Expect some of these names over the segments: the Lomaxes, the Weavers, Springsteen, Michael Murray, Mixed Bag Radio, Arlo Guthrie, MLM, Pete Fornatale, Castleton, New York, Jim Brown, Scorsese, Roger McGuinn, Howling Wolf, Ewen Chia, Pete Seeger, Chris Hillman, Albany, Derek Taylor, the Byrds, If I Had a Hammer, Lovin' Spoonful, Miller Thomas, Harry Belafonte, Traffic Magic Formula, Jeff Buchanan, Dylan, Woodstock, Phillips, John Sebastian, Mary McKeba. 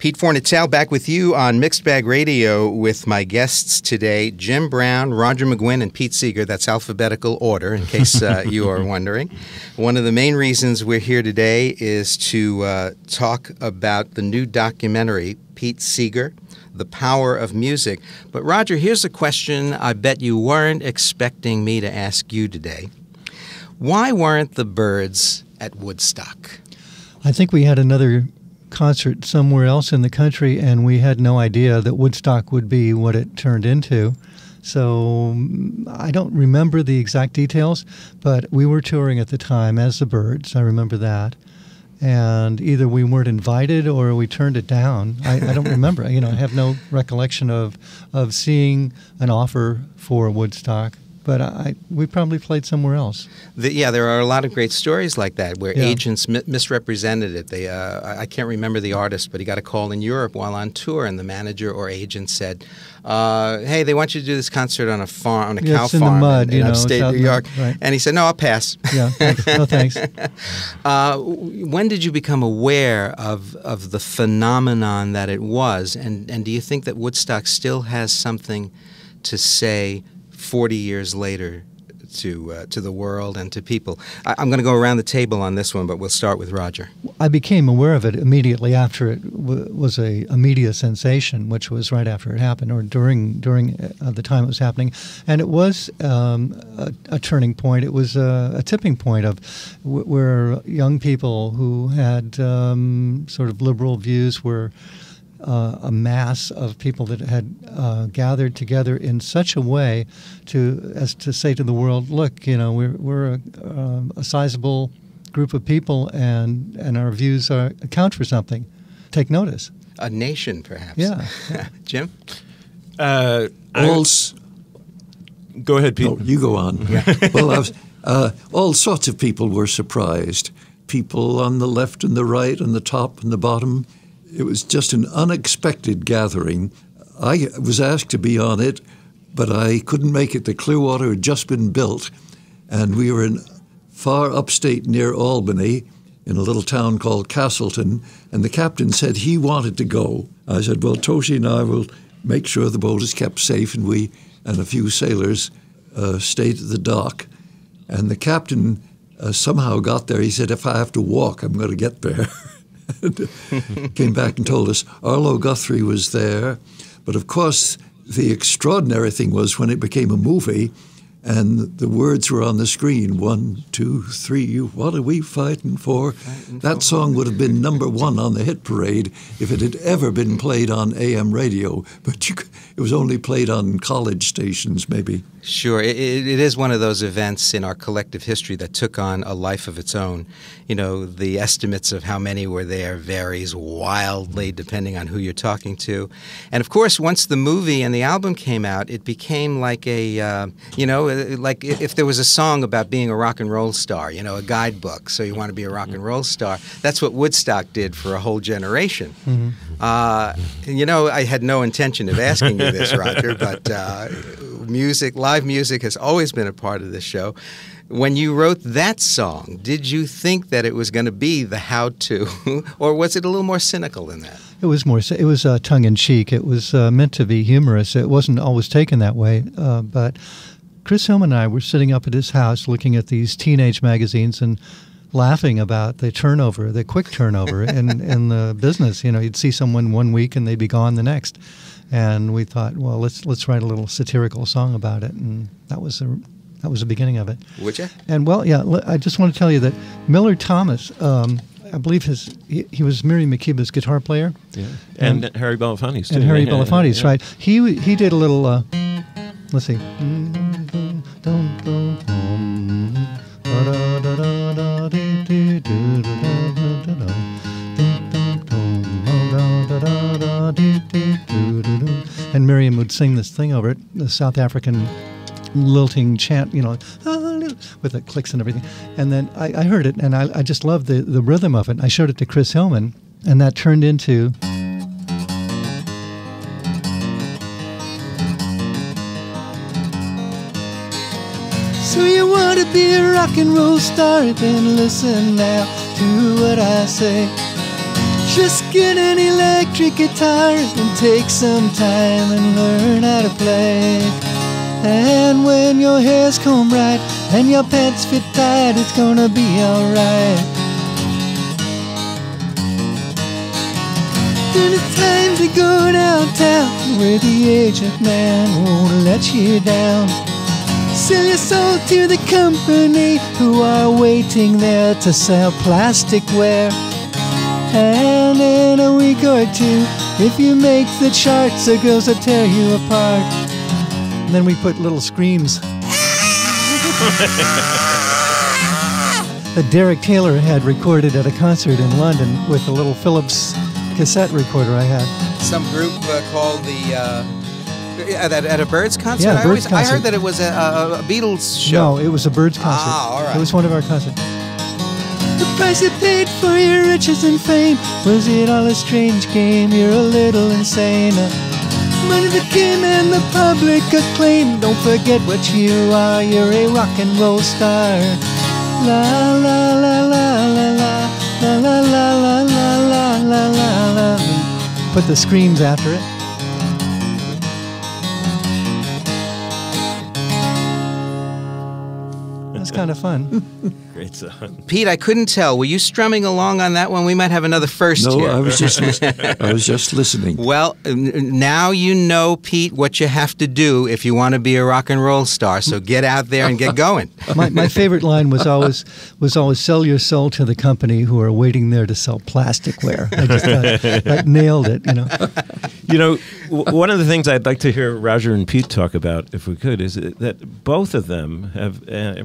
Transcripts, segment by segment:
Pete Fornatale back with you on Mixed Bag Radio with my guests today, Jim Brown, Roger McGuinn, and Pete Seeger. That's alphabetical order, in case you are wondering. One of the main reasons we're here today is to talk about the new documentary, Pete Seeger, The Power of Music. But Roger, here's a question I bet you weren't expecting me to ask you today. Why weren't the Byrds at Woodstock? I think we had another concert somewhere else in the country, and we had no idea that Woodstock would be what it turned into. So I don't remember the exact details, but we were touring at the time as the Byrds. I remember that. And either we weren't invited or we turned it down. I don't remember. You know, I have no recollection of seeing an offer for Woodstock. But we probably played somewhere else. Yeah, there are a lot of great stories like that where agents misrepresented it. They, I can't remember the artist, but he got a call in Europe while on tour, and the manager or agent said, "Hey, they want you to do this concert on a farm, on a cow farm, in the mud, in upstate New York." Right. And he said, "No, I'll pass." Yeah, thanks. No thanks. When did you become aware of the phenomenon that it was, and do you think that Woodstock still has something to say 40 years later to the world and to people? I'm going to go around the table on this one, but we'll start with Roger. I became aware of it immediately after it was a media sensation, which was right after it happened, or during the time it was happening. And it was a turning point. It was a tipping point of where young people who had sort of liberal views were a mass of people that had gathered together in such a way as to say to the world, look, you know, we're a sizable group of people, and our views account for something. Take notice. A nation, perhaps. Yeah. Jim? Go ahead, Pete. No, you go on. Yeah. Well, all sorts of people were surprised. People on the left and the right and the top and the bottom. It was just an unexpected gathering. I was asked to be on it, but I couldn't make it. The Clearwater had just been built, and we were in far upstate near Albany in a little town called Castleton, and the captain said he wanted to go. I said, well, Toshi and I will make sure the boat is kept safe, and we and a few sailors stayed at the dock. And the captain somehow got there. He said, if I have to walk, I'm going to get there. Came back and told us Arlo Guthrie was there. But of course, the extraordinary thing was when it became a movie and the words were on the screen, 1, 2, 3, what are we fighting for? That song would have been #1 on the hit parade if it had ever been played on AM radio. But it was only played on college stations, maybe. Sure. It is one of those events in our collective history that took on a life of its own. You know, the estimates of how many were there varies wildly depending on who you're talking to. And, of course, once the movie and the album came out, it became like a, you know, like if there was a song about being a rock and roll star, you know, a guidebook, so you want to be a rock and roll star. That's what Woodstock did for a whole generation. Mm-hmm. You know, I had no intention of asking you this, Roger, but music, live music has always been a part of this show. When you wrote that song, did you think that it was going to be the how-to, or was it a little more cynical than that? It was more. It was tongue-in-cheek. It was meant to be humorous. It wasn't always taken that way, but Chris Hillman and I were sitting up at his house looking at these teenage magazines and laughing about the turnover, the quick turnover in the business. You know, you'd see someone one week and they'd be gone the next. And we thought, well, let's write a little satirical song about it. And that was the beginning of it. Would you? And, well, yeah, I just want to tell you that Miller Thomas, I believe he was Mary McKeba's guitar player. Yeah. And Harry Belafonte's, too. And Harry Belafonte's, right. He did a little, let's see. And Miriam would sing this thing over it, the South African lilting chant, you know, with the clicks and everything. And then I heard it, and I just loved the rhythm of it. I showed it to Chris Hillman, and that turned into... So you want to be a rock and roll star, then listen now to what I say. just get an electric guitar and take some time and learn how to play. And when your hair's combed right and your pants fit tight, it's gonna be alright. Then it's time to go downtown where the aged man won't let you down. Sell your soul to the company who are waiting there to sell plasticware. And in a week or two, if you make the charts, the girls will tear you apart. And then we put little screams that Derek Taylor had recorded at a concert in London with a little Phillips cassette recorder I had. Some group called the... At a Byrds concert? Yeah, I heard that it was a Beatles show. No, it was a Byrds concert. Ah, all right. It was one of our concerts. The price you paid for your riches and fame, was it all a strange game? You're a little insane. Money that came and the public acclaim. Don't forget what you are, you're a rock and roll star. La la la la la la la la la la la la la. Put the screams after it. Kind of fun. Great song. Pete, I couldn't tell. Were you strumming along on that one? We might have another first here. No, I was just listening. Well, now you know, Pete, what you have to do if you want to be a rock and roll star. So get out there and get going. My favorite line was always sell your soul to the company who are waiting there to sell plasticware. I just I nailed it, you know. You know, one of the things I'd like to hear Roger and Pete talk about, if we could, is that both of them have,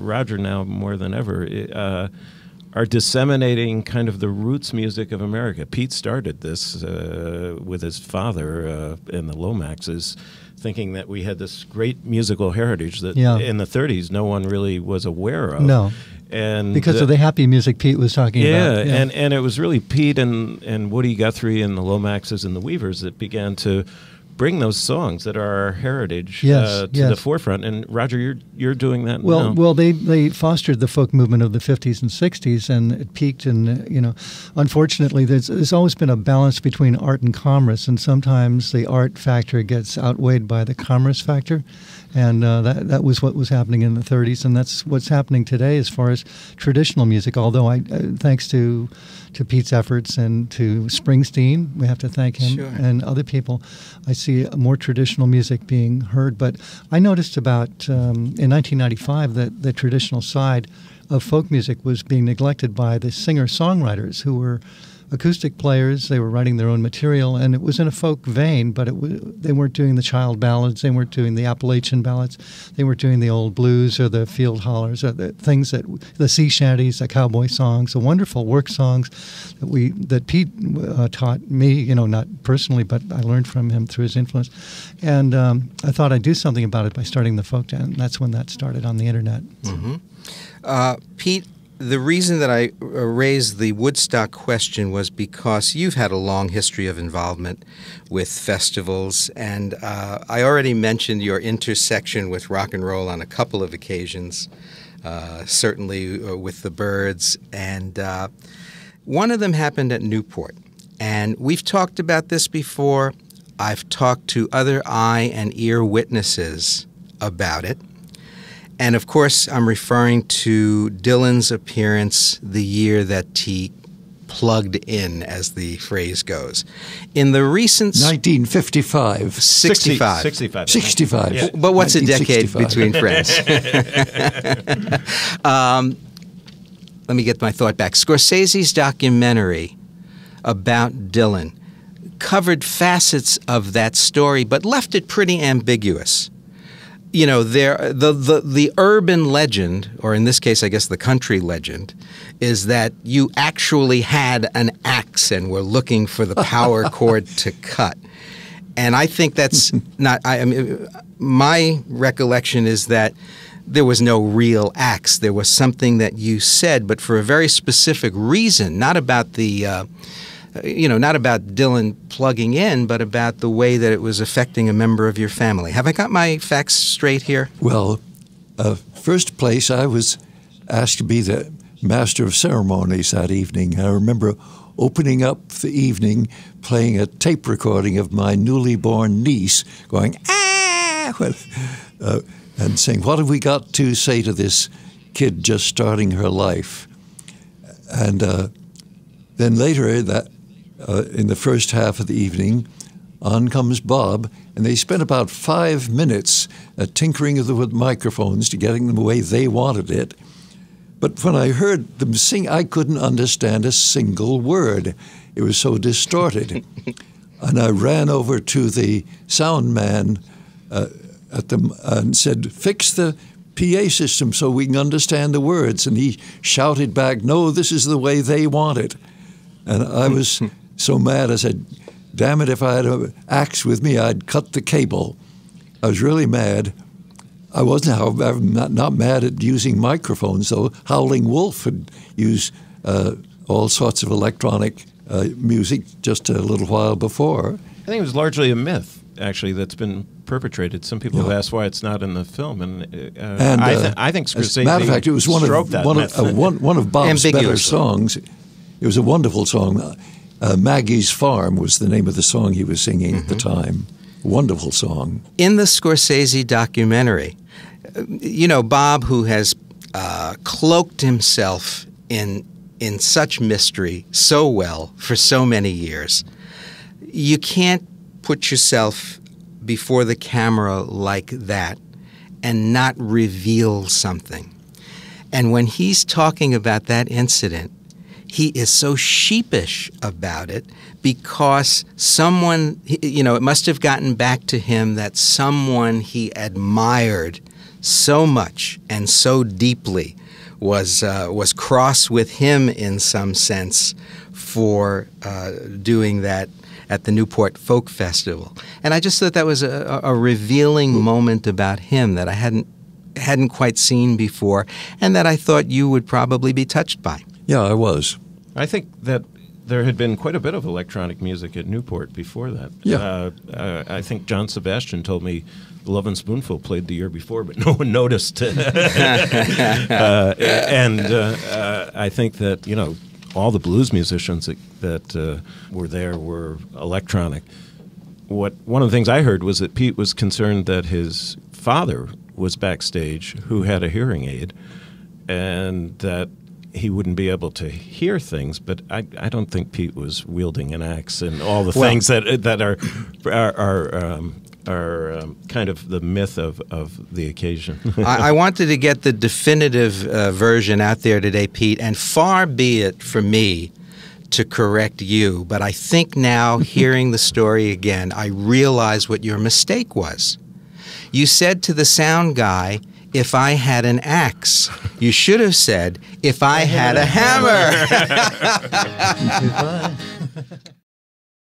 Roger now more than ever, are disseminating kind of the roots music of America. Pete started this with his father in the Lomaxes, thinking that we had this great musical heritage that in the 30s no one really was aware of. No. And because of the happy music Pete was talking about. Yeah, and it was really Pete and Woody Guthrie and the Lomaxes and the Weavers that began to bring those songs that are our heritage to the forefront. And Roger, you're doing that now. Well, they fostered the folk movement of the 50s and 60s, and it peaked. And you know, unfortunately, there's always been a balance between art and commerce, and sometimes the art factor gets outweighed by the commerce factor. And that was what was happening in the 30s, and that's what's happening today as far as traditional music. Although thanks to Pete's efforts and to Springsteen, we have to thank him and other people, I see more traditional music being heard. But I noticed about in 1995 that the traditional side of folk music was being neglected by the singer-songwriters who were acoustic players. They were writing their own material, and it was in a folk vein, but they weren't doing the child ballads, they weren't doing the Appalachian ballads, they weren't doing the old blues or the field hollers or the things that the sea shanties, the cowboy songs, the wonderful work songs that Pete taught me. You know, not personally, but I learned from him through his influence, and I thought I'd do something about it by starting the folk band. That's when that started on the internet. Mm-hmm. Pete. The reason that I raised the Woodstock question was because you've had a long history of involvement with festivals, and I already mentioned your intersection with rock and roll on a couple of occasions, certainly with the Byrds, and one of them happened at Newport. And we've talked about this before. I've talked to other eye and ear witnesses about it. And, of course, I'm referring to Dylan's appearance the year that he plugged in, as the phrase goes. In the recent... 1955. 65. 65. 65. Yeah. But what's a decade between friends? Let me get my thought back. Scorsese's documentary about Dylan covered facets of that story but left it pretty ambiguous. You know, the urban legend, or in this case, I guess the country legend, is that you actually had an axe and were looking for the power cord to cut. And I think that's not... I mean, my recollection is that there was no real axe. There was something that you said, but for a very specific reason, not about the... you know, not about Dylan plugging in, but about the way that it was affecting a member of your family. Have I got my facts straight here? Well, first place, I was asked to be the master of ceremonies that evening. I remember opening up the evening playing a tape recording of my newly born niece going, ah, and saying, what have we got to say to this kid just starting her life? And then later that, in the first half of the evening, on comes Bob, and they spent about 5 minutes tinkering with microphones to getting them the way they wanted it. But when I heard them sing, I couldn't understand a single word. It was so distorted. And I ran over to the sound man and said, fix the PA system so we can understand the words. And he shouted back, no, this is the way they want it. And I was so mad, I said, damn it, if I had an axe with me, I'd cut the cable. I was really mad. I wasn't not mad at using microphones, though. Howling Wolf had used all sorts of electronic music just a little while before. I think it was largely a myth, actually, that's been perpetrated. Some people have asked why it's not in the film, and I think Scorsese. As a matter of fact, it was one of Bob's better songs. It was a wonderful song. Maggie's Farm was the name of the song he was singing at the time. Wonderful song. In the Scorsese documentary, you know, Bob, who has cloaked himself in such mystery so well for so many years, you can't put yourself before the camera like that and not reveal something. And when he's talking about that incident, he is so sheepish about it because someone, you know, it must have gotten back to him that someone he admired so much and so deeply was cross with him in some sense for doing that at the Newport Folk Festival. And I just thought that was a revealing moment about him that I hadn't quite seen before and that I thought you would probably be touched by. Yeah, I was. I think that there had been quite a bit of electronic music at Newport before that. Yeah. I think John Sebastian told me Lovin' Spoonful played the year before, but no one noticed. I think that, you know, all the blues musicians that were there were electronic. One of the things I heard was that Pete was concerned that his father was backstage who had a hearing aid and that he wouldn't be able to hear things, but I don't think Pete was wielding an axe and all the things that are kind of the myth of the occasion. I wanted to get the definitive version out there today, Pete, and far be it for me to correct you, but I think now, hearing the story again, I realize what your mistake was. You said to the sound guy, if I had an axe. You should have said, if I had a hammer.